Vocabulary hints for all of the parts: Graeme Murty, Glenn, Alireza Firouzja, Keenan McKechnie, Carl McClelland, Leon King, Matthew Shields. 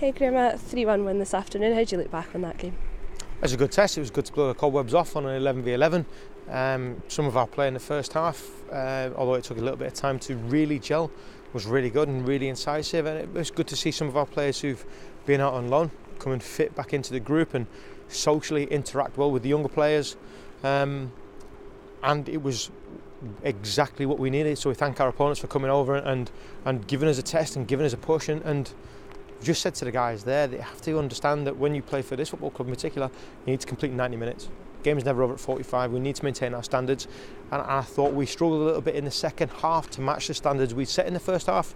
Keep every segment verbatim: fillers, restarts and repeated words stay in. Hey Graeme, a three one win this afternoon. How do you look back on that game? It was a good test. It was good to blow the cobwebs off on an eleven v eleven. Um, some of our play in the first half, uh, although it took a little bit of time to really gel, was really good and really incisive. And it was good to see some of our players who've been out on loan come and fit back into the group and socially interact well with the younger players. Um, and it was exactly what we needed. So we thank our opponents for coming over and and giving us a test and giving us a push. And, and just said to the guys there, they have to understand that when you play for this football club in particular, you need to complete ninety minutes. Game's never over at forty-five. We need to maintain our standards. And I thought we struggled a little bit in the second half to match the standards we set in the first half.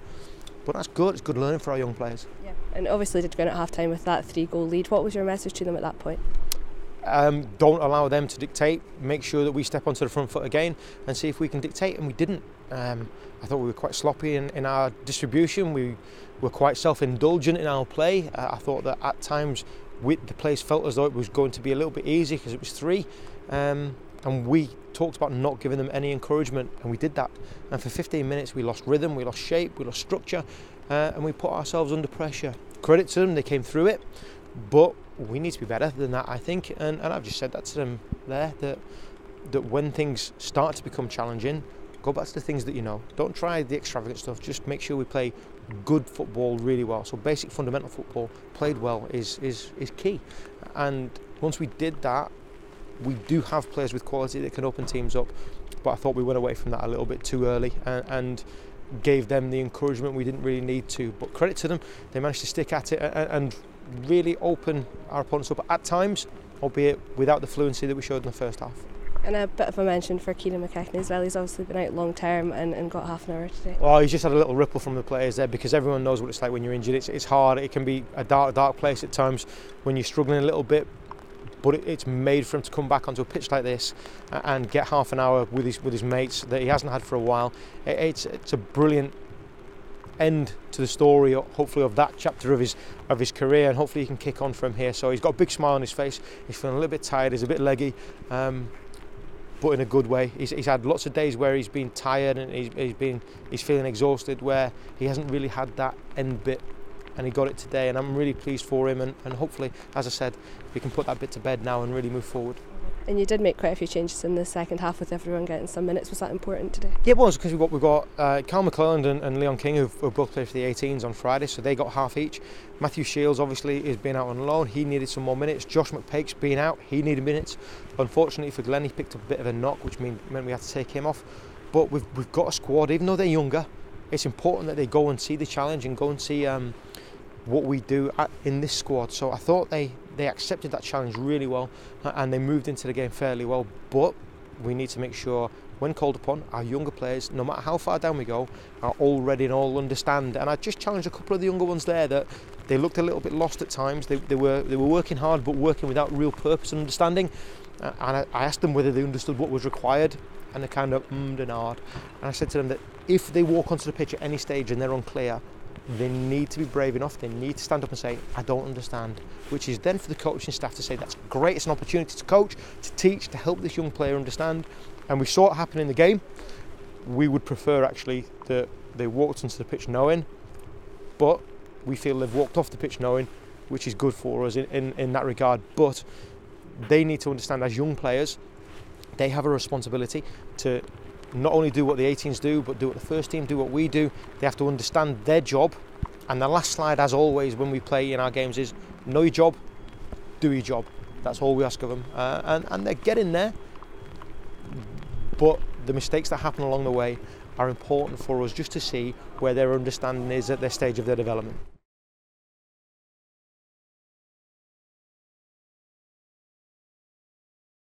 But that's good. It's good learning for our young players. Yeah. And obviously did go in at half-time with that three-goal lead. What was your message to them at that point? Um, don't allow them to dictate. Make sure that we step onto the front foot again and see if we can dictate, and we didn't. Um, I thought we were quite sloppy in, in our distribution. We were quite self-indulgent in our play. Uh, I thought that at times we, the place felt as though it was going to be a little bit easy because it was three. Um, and we talked about not giving them any encouragement, and we did that. And for fifteen minutes we lost rhythm, we lost shape, we lost structure, uh, and we put ourselves under pressure. Credit to them, they came through it. But we need to be better than that, I think, and, and I've just said that to them there, that that when things start to become challenging, go back to the things that you know. Don't try the extravagant stuff, just make sure we play good football really well. So basic fundamental football played well is is, is key. And once we did that, we do have players with quality that can open teams up, but I thought we went away from that a little bit too early and, and gave them the encouragement we didn't really need to. But credit to them, they managed to stick at it and, and really open our opponents up at times, albeit without the fluency that we showed in the first half. And a bit of a mention for Keenan McKechnie as well. He's obviously been out long term and, and got half an hour today. Well, he's just had a little ripple from the players there, because everyone knows what it's like when you're injured. It's, it's hard, it can be a dark, dark place at times when you're struggling a little bit, but it, it's made for him to come back onto a pitch like this and get half an hour with his with his mates that he hasn't had for a while. It, it's it's a brilliant end to the story, hopefully, of that chapter of his of his career, and hopefully he can kick on from here. So he's got a big smile on his face. He's feeling a little bit tired. He's a bit leggy, um, but in a good way. He's, he's had lots of days where he's been tired and he's, he's been he's feeling exhausted, where he hasn't really had that end bit, and he got it today. And I'm really pleased for him. And, and hopefully, as I said, we can put that bit to bed now and really move forward. And you did make quite a few changes in the second half with everyone getting some minutes. Was that important today? Yeah, it was, because we've got, we've got uh, Carl McClelland and, and Leon King, who have both played for the eighteens on Friday, so they got half each. Matthew Shields, obviously, has been out on loan. He needed some more minutes. Josh McPake's been out. He needed minutes. Unfortunately for Glenn, he picked a bit of a knock, which mean, meant we had to take him off. But we've, we've got a squad, even though they're younger, it's important that they go and see the challenge and go and see um, what we do at, in this squad. So I thought they... they accepted that challenge really well, and they moved into the game fairly well. But we need to make sure, when called upon, our younger players, no matter how far down we go, are all ready and all understand. And I just challenged a couple of the younger ones there that they looked a little bit lost at times. They, they were they were working hard, but working without real purpose and understanding. And I, I asked them whether they understood what was required, and they kind of ummed and ahed. And I said to them that if they walk onto the pitch at any stage and they're unclear, they need to be brave enough, they need to stand up and say, I don't understand, which is then for the coaching staff to say, that's great, it's an opportunity to coach, to teach, to help this young player understand. And we saw it happen in the game. We would prefer, actually, that they walked onto the pitch knowing, but we feel they've walked off the pitch knowing, which is good for us in, in, in that regard. But they need to understand, as young players, they have a responsibility to not only do what the eighteens do, but do what the first team do, what we do. They have to understand their job. And the last slide, as always, when we play in our games, is know your job, do your job. That's all we ask of them. Uh, and, and they're getting there. But the mistakes that happen along the way are important for us just to see where their understanding is at their stage of their development.